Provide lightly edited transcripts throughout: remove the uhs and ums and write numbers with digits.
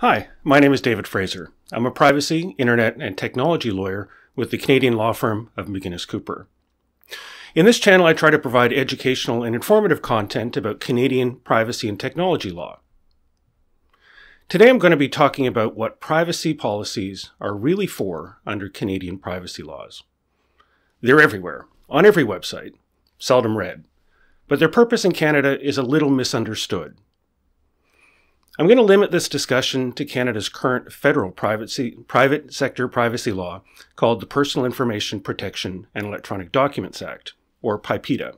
Hi, my name is David Fraser. I'm a privacy, internet, and technology lawyer with the Canadian law firm of McInnes Cooper. In this channel, I try to provide educational and informative content about Canadian privacy and technology law. Today, I'm going to be talking about what privacy policies are really for under Canadian privacy laws. They're everywhere, on every website, seldom read, but their purpose in Canada is a little misunderstood. I'm going to limit this discussion to Canada's current federal private sector privacy law called the Personal Information Protection and Electronic Documents Act, or PIPEDA.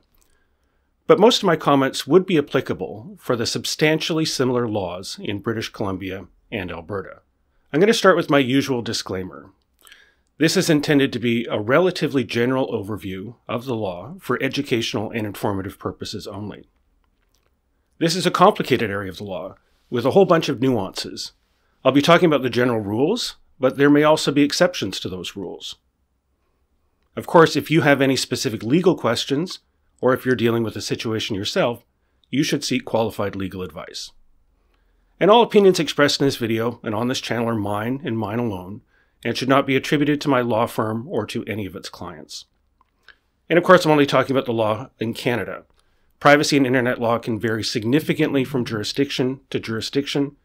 But most of my comments would be applicable for the substantially similar laws in British Columbia and Alberta. I'm going to start with my usual disclaimer. This is intended to be a relatively general overview of the law for educational and informative purposes only. This is a complicated area of the law, with a whole bunch of nuances. I'll be talking about the general rules, but there may also be exceptions to those rules. Of course, if you have any specific legal questions, or if you're dealing with a situation yourself, you should seek qualified legal advice. And all opinions expressed in this video and on this channel are mine and mine alone, and should not be attributed to my law firm or to any of its clients. And of course, I'm only talking about the law in Canada. Privacy and internet law can vary significantly from jurisdiction to jurisdiction,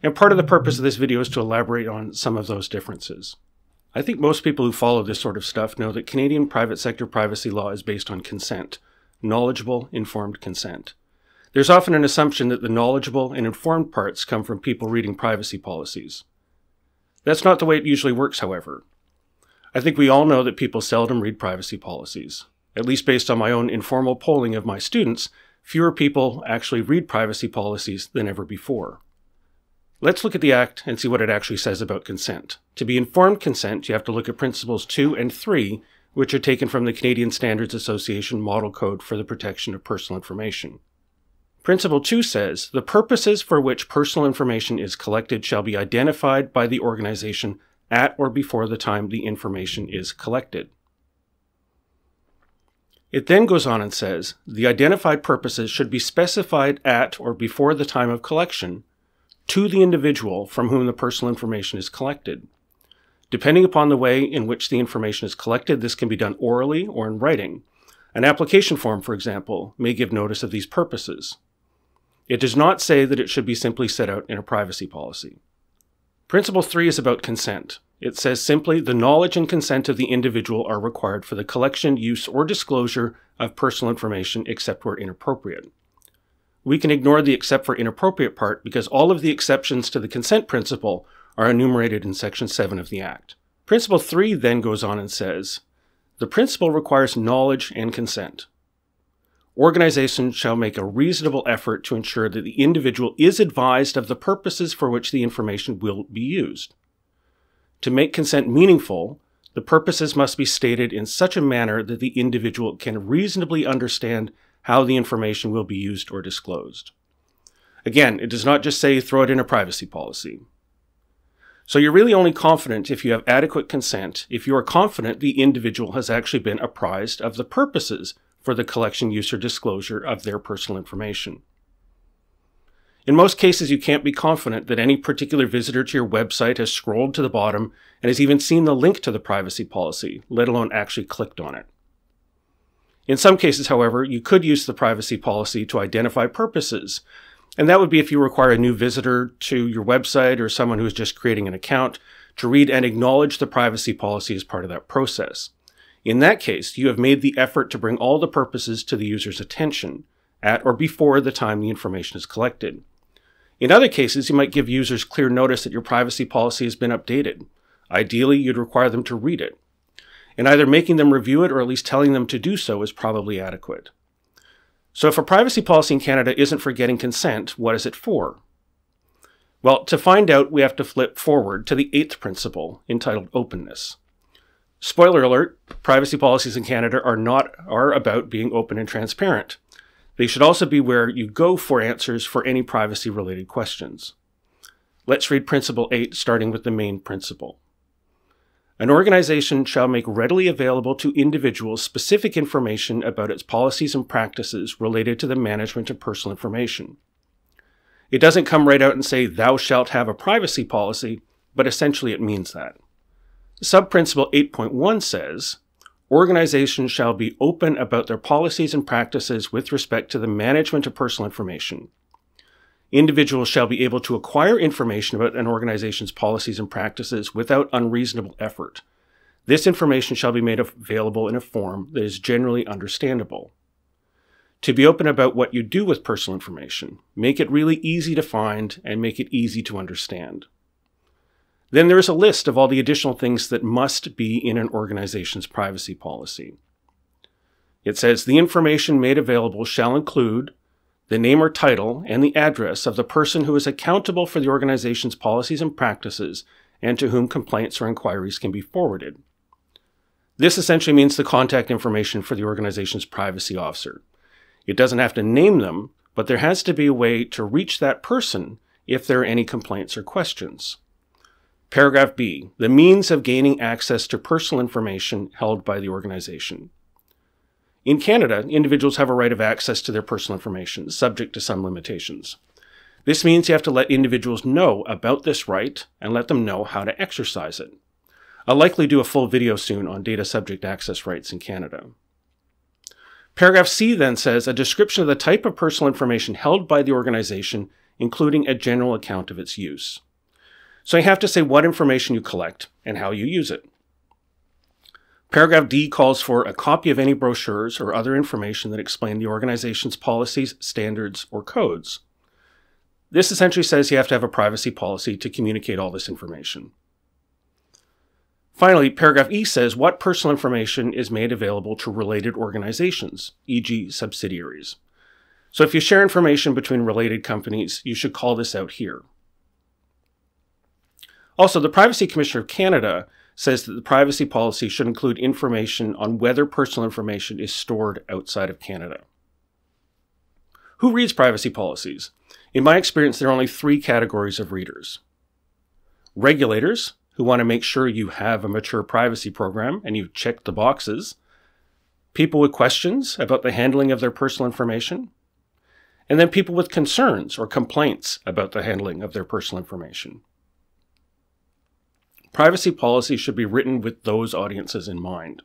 and part of the purpose of this video is to elaborate on some of those differences. I think most people who follow this sort of stuff know that Canadian private sector privacy law is based on consent, knowledgeable, informed consent. There's often an assumption that the knowledgeable and informed parts come from people reading privacy policies. That's not the way it usually works, however. I think we all know that people seldom read privacy policies. At least based on my own informal polling of my students, fewer people actually read privacy policies than ever before. Let's look at the Act and see what it actually says about consent. To be informed consent, you have to look at Principles 2 and 3, which are taken from the Canadian Standards Association Model Code for the Protection of Personal Information. Principle 2 says, "The purposes for which personal information is collected shall be identified by the organization at or before the time the information is collected." It then goes on and says, the identified purposes should be specified at or before the time of collection to the individual from whom the personal information is collected. Depending upon the way in which the information is collected, this can be done orally or in writing. An application form, for example, may give notice of these purposes. It does not say that it should be simply set out in a privacy policy. Principle 3 is about consent. It says simply, the knowledge and consent of the individual are required for the collection, use, or disclosure of personal information except where inappropriate. We can ignore the except for inappropriate part because all of the exceptions to the consent principle are enumerated in Section 7 of the Act. Principle 3 then goes on and says, the principle requires knowledge and consent. Organizations shall make a reasonable effort to ensure that the individual is advised of the purposes for which the information will be used. To make consent meaningful, the purposes must be stated in such a manner that the individual can reasonably understand how the information will be used or disclosed. Again, it does not just say throw it in a privacy policy. So you're really only confident if you have adequate consent, if you are confident the individual has actually been apprised of the purposes for the collection, use, or disclosure of their personal information. In most cases, you can't be confident that any particular visitor to your website has scrolled to the bottom and has even seen the link to the privacy policy, let alone actually clicked on it. In some cases, however, you could use the privacy policy to identify purposes, and that would be if you require a new visitor to your website or someone who is just creating an account to read and acknowledge the privacy policy as part of that process. In that case, you have made the effort to bring all the purposes to the user's attention at or before the time the information is collected. In other cases, you might give users clear notice that your privacy policy has been updated. Ideally, you'd require them to read it. And either making them review it or at least telling them to do so is probably adequate. So if a privacy policy in Canada isn't for getting consent, what is it for? Well, to find out, we have to flip forward to the 8th principle, entitled openness. Spoiler alert, privacy policies in Canada are about being open and transparent. They should also be where you go for answers for any privacy-related questions. Let's read Principle 8, starting with the main principle. An organization shall make readily available to individuals specific information about its policies and practices related to the management of personal information. It doesn't come right out and say, thou shalt have a privacy policy, but essentially it means that. Subprinciple 8.1 says, organizations shall be open about their policies and practices with respect to the management of personal information. Individuals shall be able to acquire information about an organization's policies and practices without unreasonable effort. This information shall be made available in a form that is generally understandable. To be open about what you do with personal information, make it really easy to find and make it easy to understand. Then there is a list of all the additional things that must be in an organization's privacy policy. It says the information made available shall include the name or title and the address of the person who is accountable for the organization's policies and practices and to whom complaints or inquiries can be forwarded. This essentially means the contact information for the organization's privacy officer. It doesn't have to name them, but there has to be a way to reach that person if there are any complaints or questions. Paragraph B, the means of gaining access to personal information held by the organization. In Canada, individuals have a right of access to their personal information, subject to some limitations. This means you have to let individuals know about this right and let them know how to exercise it. I'll likely do a full video soon on data subject access rights in Canada. Paragraph C then says a description of the type of personal information held by the organization, including a general account of its use. So you have to say what information you collect and how you use it. Paragraph D calls for a copy of any brochures or other information that explain the organization's policies, standards, or codes. This essentially says you have to have a privacy policy to communicate all this information. Finally, paragraph E says what personal information is made available to related organizations, e.g. subsidiaries. So if you share information between related companies, you should call this out here. Also, the Privacy Commissioner of Canada says that the privacy policy should include information on whether personal information is stored outside of Canada. Who reads privacy policies? In my experience, there are only three categories of readers. Regulators, who want to make sure you have a mature privacy program and you've checked the boxes, people with questions about the handling of their personal information, and then people with concerns or complaints about the handling of their personal information. Privacy policy should be written with those audiences in mind.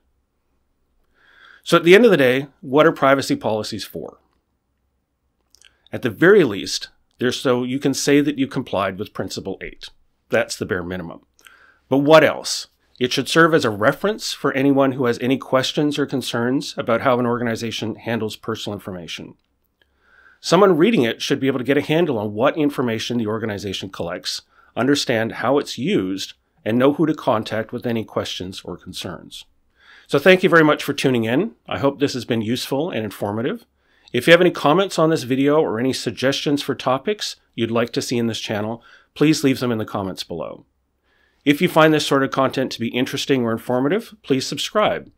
So at the end of the day, what are privacy policies for? At the very least, they're so you can say that you complied with Principle 8. That's the bare minimum. But what else? It should serve as a reference for anyone who has any questions or concerns about how an organization handles personal information. Someone reading it should be able to get a handle on what information the organization collects, understand how it's used, and know who to contact with any questions or concerns. So thank you very much for tuning in. I hope this has been useful and informative. If you have any comments on this video or any suggestions for topics you'd like to see in this channel, please leave them in the comments below. If you find this sort of content to be interesting or informative, please subscribe.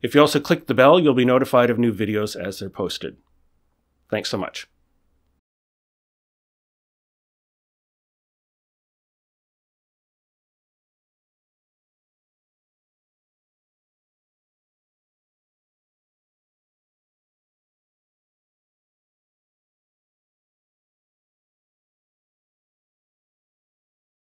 If you also click the bell, you'll be notified of new videos as they're posted. Thanks so much.